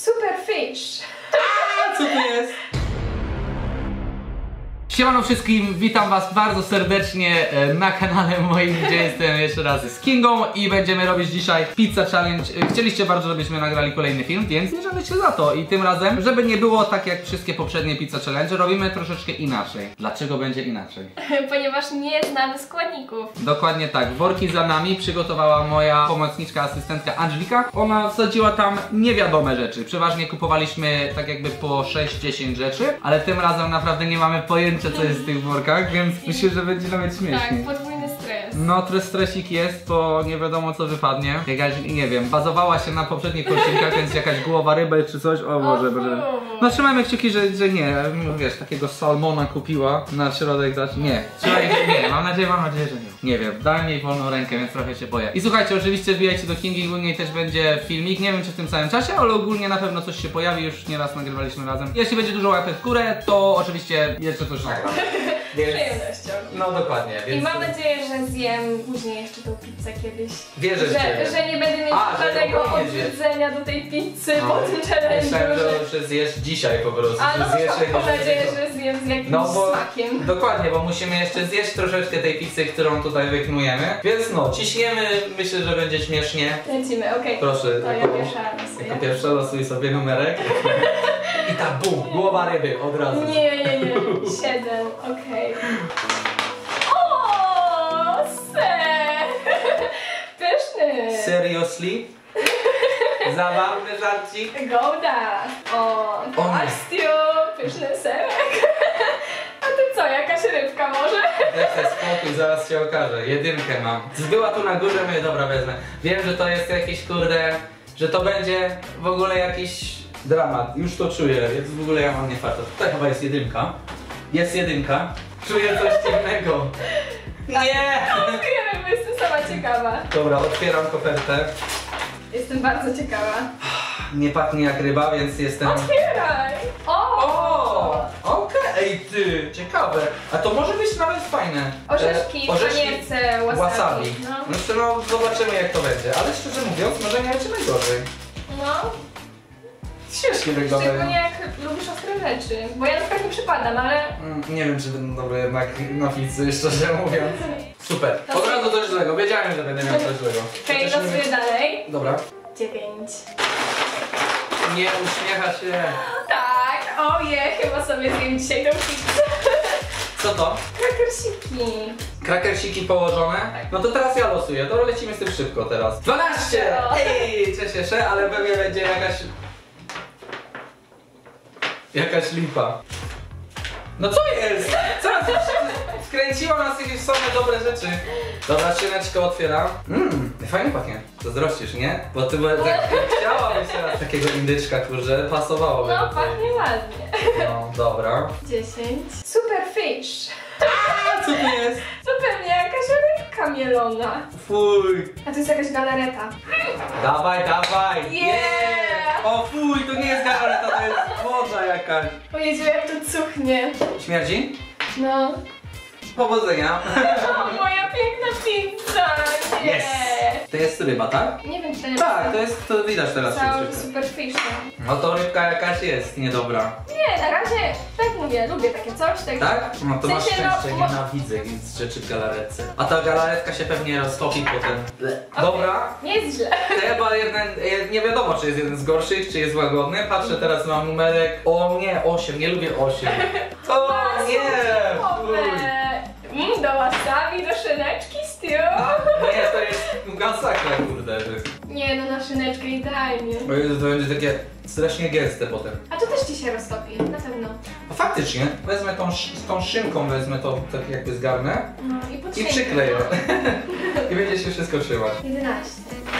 Superfish. Co to jest? Siemano wszystkim, witam was bardzo serdecznie na kanale moim, gdzie jestem jeszcze raz z Kingą i będziemy robić dzisiaj pizza challenge. Chcieliście bardzo, żebyśmy nagrali kolejny film, więc bierzemy się za to i tym razem, żeby nie było tak jak wszystkie poprzednie pizza challenge, robimy troszeczkę inaczej. Dlaczego będzie inaczej? Ponieważ nie znamy składników. Dokładnie tak, worki za nami przygotowała moja pomocniczka, asystentka Angelika. Ona wsadziła tam niewiadome rzeczy, przeważnie kupowaliśmy tak jakby po 6-10 rzeczy, ale tym razem naprawdę nie mamy pojęcia co jest w tych workach, więc myślę, że będzie nawet śmiesznie. Tak, podwójny stres. No, stresik jest, bo nie wiadomo co wypadnie. Jakaś, nie wiem, bazowała się na poprzednich odcinkach, więc jakaś głowa ryby czy coś, o Boże. No trzymajmy kciuki, że nie, wiesz, takiego salmona kupiła na środek, nie. Trzymaj, nie, mam nadzieję, że nie. Nie wiem, dałem jej wolną rękę, więc trochę się boję. I słuchajcie, oczywiście wbijajcie do Kingi, u niej też będzie filmik, nie wiem czy w tym samym czasie, ale ogólnie na pewno coś się pojawi, już nieraz nagrywaliśmy razem. Jeśli będzie dużo łapek w górę, to oczywiście jeszcze coś więc... przyjemnością. No dokładnie. Więc... I mam nadzieję, że zjem później jeszcze tą pizzę kiedyś. Wierzę, że nie będę mieć żadnego odrzucenia do tej pizzy po tym challenge'u. Że zjesz dzisiaj po prostu. A no mam nadzieję, że zjem z jakimś smakiem. Dokładnie, bo musimy jeszcze zjeść troszeczkę tej pizzy, którą tutaj wyknujemy. Więc no, ciśniemy, myślę, że będzie śmiesznie. Lecimy, okej. Proszę. To jako, ja pierwsza losuj sobie numerek. I ta bum, głowa ryby od razu. Nie. 7, okej. O, ser! Pyszny! Seriously? Zabawny żarcik? Gołda! O, aż stiu, pyszny serek. A ty co, jakaś rybka może? Daj spokój, zaraz się okaże. Jedynkę mam. Zbyła tu na górze, mówię, dobra, wezmę. Wiem, że to jest jakieś kurde, że to będzie w ogóle jakiś dramat, już to czuję, więc w ogóle ja mam niefarta. Tutaj chyba jest jedynka. Jest jedynka. Czuję coś dziwnego. Nie! Odkryjemy, bo jestem sama ciekawa. Dobra, otwieram kopertę. Jestem bardzo ciekawa. Nie pachnie jak ryba, więc jestem... Otwieraj! O! Okej, ty! Ciekawe. A to może być nawet fajne. Orzeszki, panierce, wasabi. No zobaczymy jak to będzie, ale szczerze mówiąc może nie będzie najgorzej. No. Śmiesznie wygląda. Szczególnie jak lubisz ostre rzeczy, bo ja na przykład nie przypadam, ale... nie wiem, czy będę dobry jednak na pizzy, szczerze mówiąc. Super. Od razu coś złego, wiedziałem, że będę miał coś złego. Okej, losuję dalej. Dobra. 9. Nie uśmiecha się. Tak, oje, chyba sobie zjem dzisiaj tą pizzę. Co to? Krakersiki. Krakersiki położone? Tak. No to teraz ja losuję, to lecimy z tym szybko teraz. 12! Ej, cieszę, ale pewnie będzie jakaś... Jakaś lipa. No co jest? Co? Wkręciło nas jakieś same dobre rzeczy. Dobra, szyneczkę otwieram. Fajnie pachnie. Zazdrościsz, nie? Bo ty tak chciałabyś teraz takiego indyczka, kurze, pasowałoby. No, pachnie ładnie. No, dobra. 10. Superfish. Co to jest? To pewnie jakaś rybka mielona. Fuj. A to jest jakaś galareta. Dawaj. Yeah. O fuj, to nie jest galareta, to jest woda jakaś. Pojedzie, jak to cuchnie. Śmierdzi? No. Powodzenia. O, moja piękna pizza. Nie. Yes. To jest ryba, tak? Nie wiem, czy to jest. Tak, to jest, to widać teraz. Superfish. No to rybka jakaś jest niedobra. Nie, na razie tak mówię, lubię takie coś. Tak? No to masz szczęście, nienawidzę więc rzeczy w galaretce. A ta galaretka się pewnie roztopi potem. Dobra. Nie jest źle. Chyba jeden, nie wiadomo czy jest jeden z gorszych, czy jest łagodny. Patrzę, teraz mam numerek. O nie, 8, nie lubię 8. O nie! Do wasabi, do szyneczki, styl. Nie, to jest gasakra, kurde. Nie, no na szyneczkę idealnie. Bo to będzie takie strasznie gęste potem. A to też ci się roztopi, na pewno. A faktycznie, wezmę tą szynką, wezmę to tak jakby zgarnę. No i przykleję. I będzie się wszystko trzymać. 11.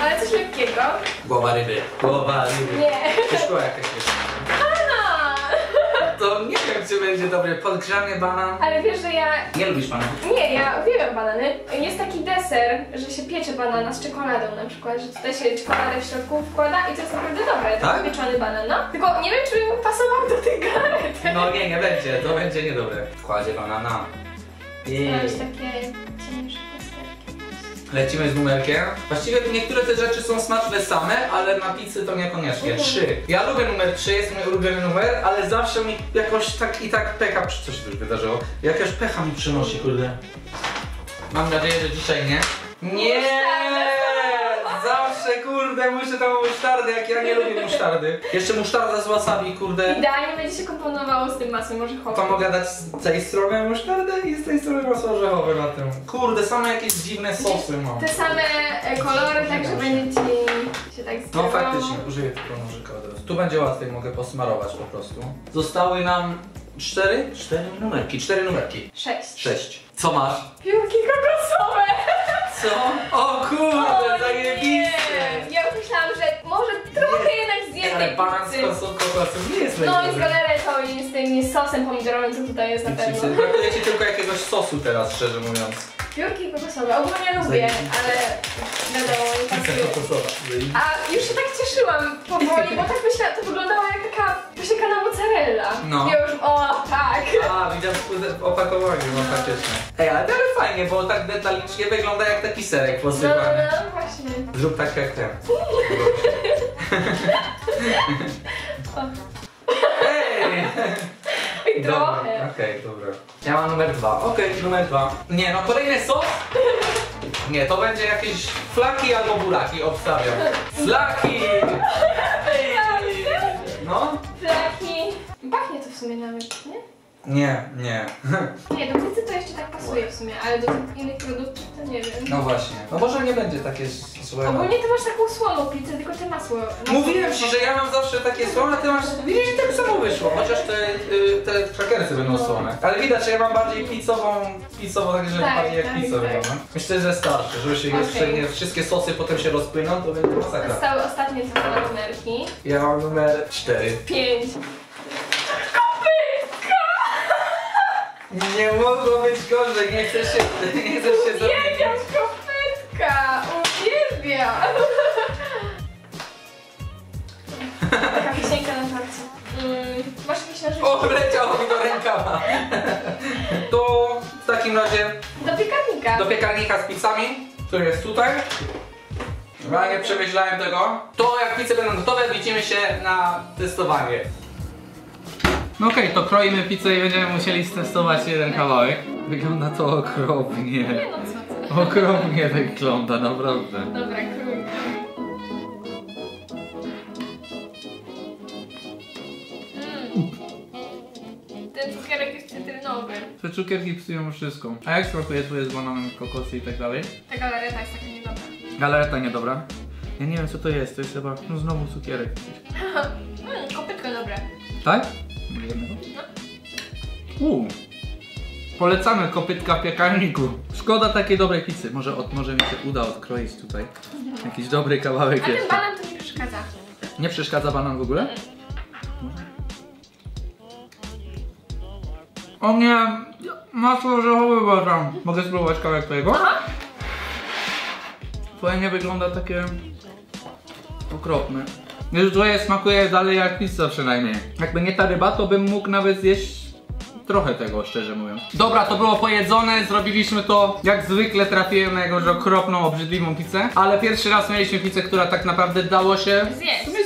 Ale coś lekkiego. Głowa ryby. Nie. Szkoła jakaś jest. To nie wiem, czy będzie dobry podgrzany banan. Ale wiesz, że ja... Nie lubisz banana? Nie, ja uwielbiam banany. Jest taki deser, że się piecze banana z czekoladą na przykład, że tutaj się czekoladę w środku wkłada i to jest naprawdę dobre. Tak? Taki pieczony banan, no. Tylko nie wiem, czy bym pasował do tych galaretek. No nie, nie będzie. To będzie niedobre. Wkładzie banana. I... Takie ciemniejsze deserki. Lecimy z numerkiem. Właściwie niektóre te rzeczy są smaczne same, ale na pizzy to niekoniecznie. 3. Ja lubię numer 3, jest mój ulubiony numer, ale zawsze mi jakoś tak i tak pecha, coś się wydarzyło. Jakaś pecha mi przynosi, kurde. Mam nadzieję, że dzisiaj nie. Nie! Zawsze, kurde, muszę tam musztardę, jak ja nie lubię musztardy. Jeszcze musztarda z wasabi, kurde. Idealnie będzie się komponowało z tym masłem orzechowym. To mogę dać z tej strony musztardę i z tej strony masło orzechowe na tym. Kurde, same jakieś dziwne sosy mam. Te same kolory, także będzie ci się tak zbierało. No faktycznie, użyję tylko nożyka od razu. Tu będzie łatwiej, mogę posmarować po prostu. Zostały nam 4? 4 numerki. 6. Co masz? Piórki kokosowe. Co? O kurde, zajebiste! Ja myślałam, że może trochę jednak z jednej pizzy. Kokosem nie jest najgorzej. No i z galaretą i z tym sosem pomidorowym, co tutaj jest na pewno. Brakuje ci tylko jakiegoś sosu teraz, szczerze mówiąc. Piórki kokosowe, ogólnie lubię, ale wiadomo, nie pasuje. A już się tak cieszyłam powoli, bo tak myślałam, to wyglądała jak taka posiekana mozzarella. No. I już, o tak! A, widziałam w opakowaniu, no faktycznie. Ej, ale teraz fajnie, bo tak detalicznie wygląda jak taki serek posypany. No, właśnie. Zrób tak jak ten. Ej! Trochę. Okej, dobra. Ja mam numer 2. Okej, numer 2. Nie, no kolejny sos? Nie, to będzie jakieś flaki albo buraki, obstawiam. Flaki! No? Flaki. Pachnie to w sumie nawet, nie? Nie. Nie, do pizzy to jeszcze tak pasuje w sumie, ale do tych innych produktów to nie wiem. No właśnie. No może nie będzie takie słone. Ogólnie ty masz taką słoną pizzę, tylko ty masło. Mówiłem ci, że ja mam zawsze takie słone, ty masz... Widzisz, że tak samo wyszło, chociaż te krakersy będą słone. Ale widać, że ja mam bardziej pizzową, także tak, bardziej jak pizzę wygląda. Myślę, że starczy, żeby się jeszcze nie wszystkie sosy potem się rozpłyną, to będzie masakra. Zostały ostatnie dwa numerki. Ja mam numer 4. 5. Nie mogło być gorzej, nie chcesz się zabić. Uwielbiam kopytka, uwielbiam. Taka wisienka na tarcie. Masz jakieś narzędzie? O, leciało mi do rękawa. To w takim razie... Do piekarnika z pizzami, który jest tutaj. Ja nie przemyślałem tego. To jak pizze będą gotowe, widzimy się na testowanie. No okej, to kroimy pizzę i będziemy musieli stestować jeden kawałek. Wygląda to okropnie. Nie no co ty. Okropnie wygląda, naprawdę. Dobra, krój. Ten cukierek jest cytrynowy. Te cukierki psują wszystko. A jak smakuje twoje z bananem, kokosy i tak dalej? Ta galareta jest taka niedobra. Galareta niedobra? Ja nie wiem co to jest chyba... No znowu cukierek. Kopytko dobre. Tak? Polecamy kopytka w piekarniku. Szkoda takiej dobrej pizzy. Może mi się uda odkroić tutaj jakiś dobry kawałek. Ale jeszcze. Banan to nie przeszkadza. Nie przeszkadza banan w ogóle? O nie, masło orzechowe uważam. Mogę spróbować kawałek twojego? Twoje nie wygląda takie okropne. Wiesz, twoje smakuje dalej jak pizza przynajmniej. Jakby nie ta ryba, to bym mógł nawet zjeść trochę tego, szczerze mówiąc. Dobra, to było pojedzone, zrobiliśmy to. Jak zwykle trafiłem na jakąś okropną, obrzydliwą pizzę. Ale pierwszy raz mieliśmy pizzę, która tak naprawdę dało się...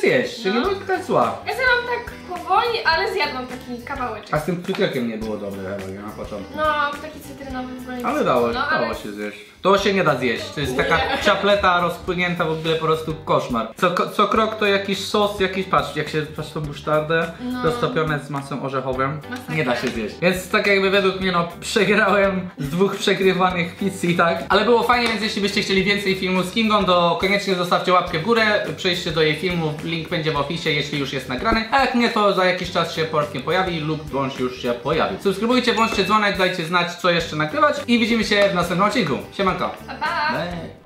Zjeść, czyli nie taka zła. Ja zjadłam tak powoli, ale zjadłam taki kawałeczek. A z tym cukierkiem nie było dobre chyba na początku. No, taki cytrynowy w ogóle nie. Ale dało się zjeść. To się nie da zjeść, to jest taka czapleta rozpłynięta, w ogóle po prostu koszmar. Co krok to jakiś sos, jakiś, patrz, jak się patrz tą musztardę, roztopione z masłem orzechowym, nie da się zjeść. Więc tak jakby według mnie, no, przegrałem z 2 przegrywanych pizz i tak. Ale było fajnie, więc jeśli byście chcieli więcej filmów z Kingą, to koniecznie zostawcie łapkę w górę, przejdźcie do jej filmu, link będzie w opisie, jeśli już jest nagrany. A jak nie, to za jakiś czas się portkiem pojawi lub bądź już się pojawi. Subskrybujcie, włączcie dzwonek, dajcie znać, co jeszcze nagrywać i widzimy się w następnym odcinku. Siema. Pa, pa. Bye.